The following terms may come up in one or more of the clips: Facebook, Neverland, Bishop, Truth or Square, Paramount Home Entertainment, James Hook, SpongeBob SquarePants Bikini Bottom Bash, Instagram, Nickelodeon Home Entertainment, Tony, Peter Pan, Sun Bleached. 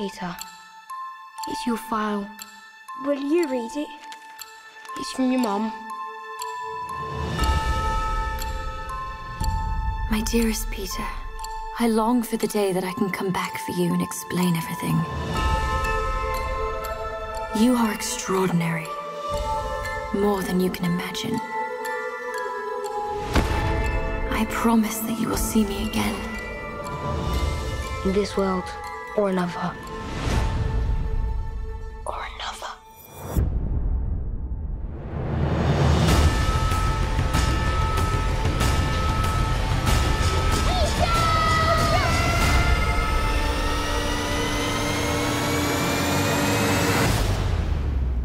Peter. It's your file. Will you read it? It's from your mum. My dearest Peter, I long for the day that I can come back for you and explain everything. You are extraordinary, more than you can imagine. I promise that you will see me again. In this world, or another.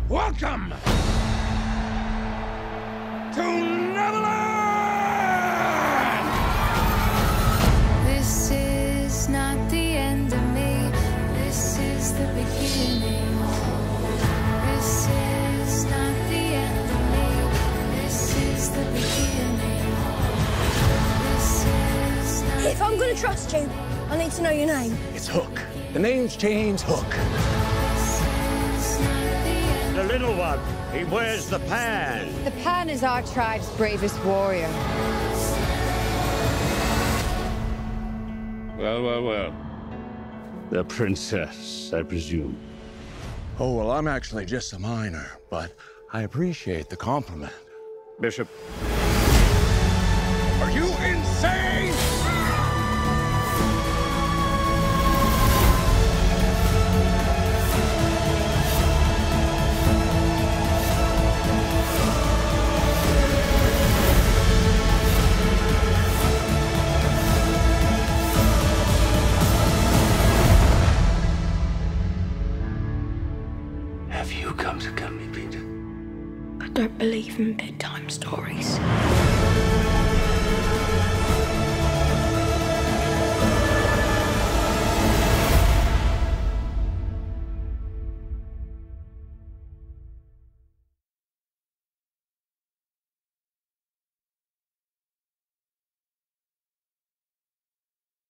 Welcome to Neverland! This is not the end of me, this is the beginning. This is not the end of me, this is the beginning. This is not. If I'm gonna trust you, I need to know your name. It's Hook. The name's James Hook. The little one, he wears the pan. The pan is our tribe's bravest warrior. Well, well, well. The princess, I presume. Oh, well, I'm actually just a miner, but I appreciate the compliment. Bishop. Are you insane? Have you come to get me, Peter? I don't believe in bedtime stories.